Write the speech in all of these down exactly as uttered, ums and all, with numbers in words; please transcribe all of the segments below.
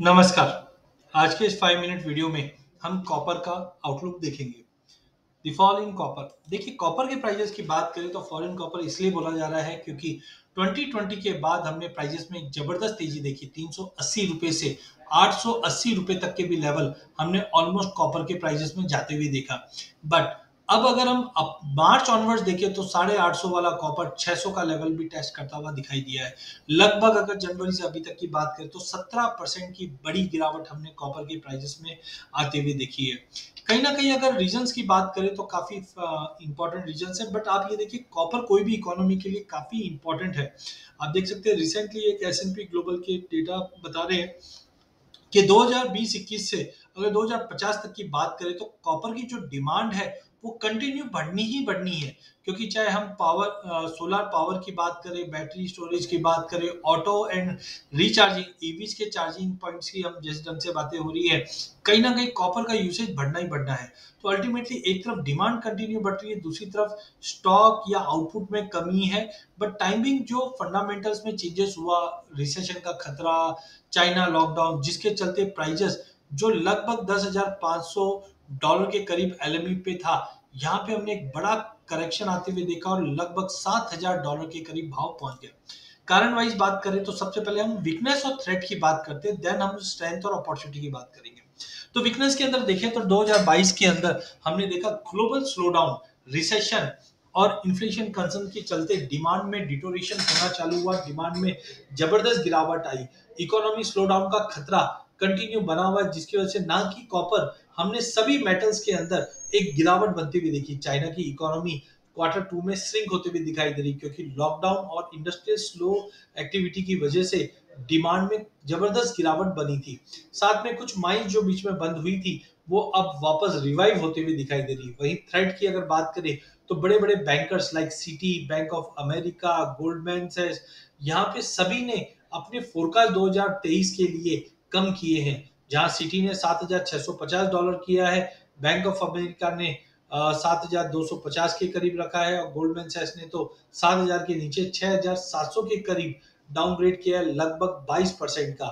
नमस्कार। आज के इस फाइव मिनट वीडियो में हम कॉपर का आउटलुक देखेंगे। The fall in copper. देखिए, कॉपर के प्राइजेस की बात करें तो फॉल इन कॉपर इसलिए बोला जा रहा है क्योंकि ट्वेंटी ट्वेंटी के बाद हमने प्राइजेस में एक जबरदस्त तेजी देखी। तीन सौ अस्सी रुपये से आठ सौ अस्सी रुपये तक के भी लेवल हमने ऑलमोस्ट कॉपर के प्राइजेस में जाते हुए देखा। बट अब अगर हम अब मार्च ऑनवर्ड्स देखें तो साढ़े आठ सौ वाला कॉपर छह सौ का लेवल भी टेस्ट करता हुआ दिखाई दिया है। लगभग अगर जनवरी से अभी तक की बात करें तो सत्रह परसेंट की बड़ी गिरावट हमने कॉपर के प्राइजेस में आते हुए देखी है। कहीं ना कहीं अगर रीजंस की बात करें तो काफी इंपॉर्टेंट रीजंस है, बट आप ये देखिए कॉपर कोई भी इकोनॉमी के लिए काफी इंपॉर्टेंट है। आप देख सकते हैं रिसेंटली एक एस एंड पी ग्लोबल के डेटा बता रहे हैं कि दो हज़ार बीस इक्कीस से अगर दो हज़ार पचास तक की बात करें तो कॉपर की जो डिमांड है वो कंटिन्यू बढ़नी ही बढ़नी है, क्योंकि चाहे हम पावर सोलर पावर की बात करें, बैटरी स्टोरेज की बात करें, ऑटो एंड रिचार्जिंग ईवीज के चार्जिंग पॉइंट्स की हम जिस ढंग से बातें हो रही है, कहीं ना कहीं कॉपर का यूसेज बढ़ना ही बढ़ना है। तो अल्टीमेटली एक तरफ डिमांड कंटिन्यू बढ़ रही है, दूसरी तरफ स्टॉक या आउटपुट में कमी है। बट टाइमिंग जो फंडामेंटल्स में चेंजेस हुआ, रिसेशन का खतरा, चाइना लॉकडाउन, जिसके चलते प्राइजेस जो लगभग दस हजार पाँच सौ डॉलर के करीब एल एम ई पे था, यहाँ पे हमने एक बड़ा करेक्शन आते हुए देखा और लगभग सात हजार डॉलर के करीब भाव पहुंच गया। कारण वाइज बात करें तो सबसे पहले हम वीकनेस और थ्रेट की बात करते हैं, देन हम स्ट्रेंथ और अपॉर्चुनिटी की बात करेंगे। तो वीकनेस के अंदर देखें तो दो हज़ार बाईस के अंदर हमने देखा ग्लोबल स्लोडाउन, रिसेशन और इन्फ्लेशन कंसर्न के चलते डिमांड में डिटोरेशन होना चालू हुआ, डिमांड में जबरदस्त गिरावट आई, इकोनॉमी स्लोडाउन का खतरा कंटिन्यू बना हुआ, जिसकी वजह से ना कि कॉपर हमने सभी मेटल्स के अंदर एक गिरावट बनती हुई देखी। चाइना की इकोनॉमी क्वार्टर टू में श्रिंक होते हुए दिखाई दे रही, क्योंकि लॉकडाउन और इंडस्ट्रियल स्लो एक्टिविटी की वजह से डिमांड में जबरदस्त गिरावट बनी थी। साथ में कुछ माइन जो बीच में बंद हुई थी वो अब वापस रिवाइव होते हुए दिखाई दे रही। वहीं थ्रेड की अगर बात करें तो बड़े बड़े bankers like Citi, bank of America, Goldman सैक्स, यहाँ पे सभी ने अपने फोरकास्ट दो हजार तेईस के लिए कम किए हैं। जहां सिटी ने सात हज़ार छह सौ पचास डॉलर किया है, बैंक ऑफ अमेरिका ने सात हज़ार दो सौ पचास के करीब रखा है और गोल्डमैन सैक्स ने तो सात हज़ार के नीचे छह हज़ार सात सौ के करीब डाउनग्रेड किया है, लगभग बाईस परसेंट का।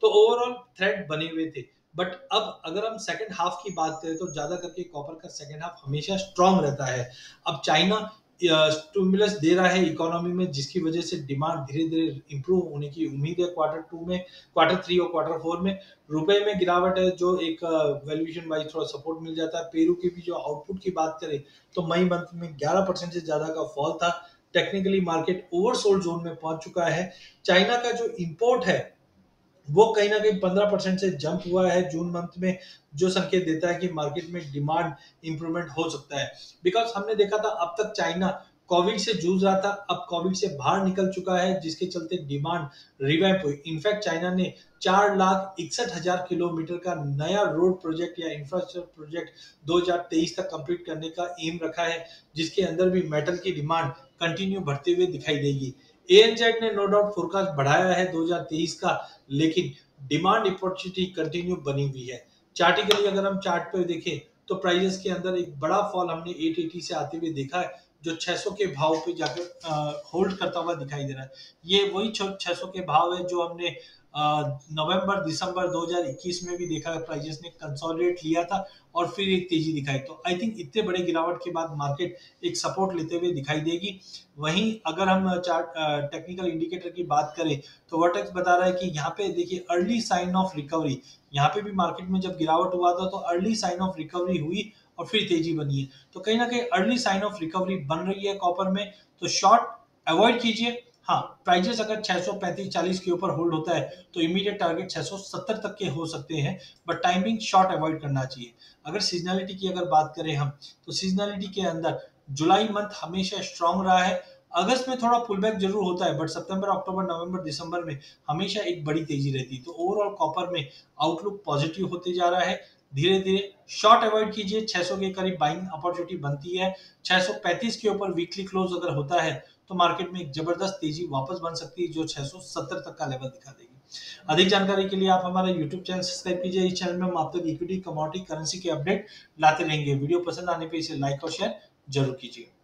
तो ओवरऑल थ्रेड बने हुए थे। बट अब अगर हम सेकेंड हाफ की बात करें तो ज्यादा करके कॉपर का सेकेंड हाफ हमेशा स्ट्रांग रहता है। अब चाइना स्टिमुलस दे रहा है इकोनॉमी में, जिसकी वजह से डिमांड धीरे धीरे इंप्रूव होने की उम्मीद है। क्वार्टर टू में, क्वार्टर थ्री और क्वार्टर फोर में रुपए में गिरावट है, जो एक वैल्यूएशन वाइज थोड़ा सपोर्ट मिल जाता है। पेरू की भी जो आउटपुट की बात करें तो मई मंथ में ग्यारह परसेंट से ज्यादा का फॉल था। टेक्निकली मार्केट ओवरसोल्ड जोन में पहुंच चुका है। चाइना का जो इम्पोर्ट है वो कहीं ना कहीं पंद्रह परसेंट से जंप हुआ है जून मंथ में, जो संकेत देता है कि मार्केट में डिमांड इंप्रूवमेंट हो सकता है। बिकॉज हमने देखा था अब तक चाइना कोविड से जूझ रहा था, अब कोविड से बाहर निकल चुका है, जिसके चलते डिमांड रिवाइव हुई। इनफैक्ट चाइना ने चार लाख इकसठ हजार किलोमीटर का नया रोड प्रोजेक्ट या इंफ्रास्ट्रक्चर प्रोजेक्ट दो हज़ार तेईस तक कंप्लीट करने का एम रखा है, जिसके अंदर भी मेटल की डिमांड कंटिन्यू बढ़ते हुए दिखाई देगी। ए एन जेड ने नो डाउट फोरकास्ट बढ़ाया है दो हज़ार तेईस का, लेकिन डिमांड अपॉर्चुनिटी कंटिन्यू बनी हुई है। चार्टिकली अगर हम चार्ट पे देखें तो प्राइजेस के अंदर एक बड़ा फॉल हमने आठ सौ अस्सी से आते हुए देखा है, जो छह सौ के भाव पे जाकर होल्ड करता हुआ दिखाई दे रहा है। ये वही छह सौ के भाव है जो हमने नवंबर दिसंबर दो हज़ार इक्कीस में भी देखा है। प्राइजेस ने कंसोलिडेट लिया था और फिर एक तेजी दिखाई। तो आई थिंक इतने बड़े गिरावट के बाद मार्केट एक सपोर्ट लेते हुए दिखाई देगी। वहीं अगर हम चार्ट टेक्निकल इंडिकेटर की बात करें तो वर्टेक्स बता रहा है कि यहाँ पे देखिए अर्ली साइन ऑफ रिकवरी, यहाँ पे भी मार्केट में जब गिरावट हुआ था तो अर्ली साइन ऑफ रिकवरी हुई और फिर तेजी बनी है। तो कहीं ना कहीं अर्ली साइन ऑफ रिकवरी बन रही है कॉपर में, तो शॉर्ट अवॉइड कीजिए। हाँ, प्राइजेस अगर छह सौ पैंतीस चालीस के ऊपर होल्ड होता है तो इमीडिएट टारगेट छह सौ सत्तर तक के हो सकते हैं, बट टाइमिंग शॉर्ट अवॉइड करना चाहिए। अगर सीजनैलिटी की अगर बात करें हम तो सीजनैलिटी के अंदर जुलाई मंथ हमेशा स्ट्रांग रहा है। अगस्त में थोड़ा पुलबैक जरूर होता है, बट सितंबर, अक्टूबर, नवंबर, दिसंबर में हमेशा एक बड़ी तेजी रहती है। तो ओवरऑल कॉपर में आउटलुक पॉजिटिव होते जा रहा है। धीरे धीरे शॉर्ट अवॉइड कीजिए, छह सौ के करीब बाइंग अपॉर्चुनिटी बनती है। छह सौ पैंतीस के ऊपर वीकली क्लोज अगर होता है तो मार्केट में एक जबरदस्त तेजी वापस बन सकती है, जो छह सौ सत्तर तक का लेवल दिखा देगी। अधिक जानकारी के लिए आप हमारा यूट्यूब चैनल सब्सक्राइब कीजिए। इस चैनल में हम आप तक इक्विटी, कमोडिटी, करेंसी के अपडेट लाते रहेंगे। वीडियो पसंद आने पर इसे लाइक और शेयर जरूर कीजिए।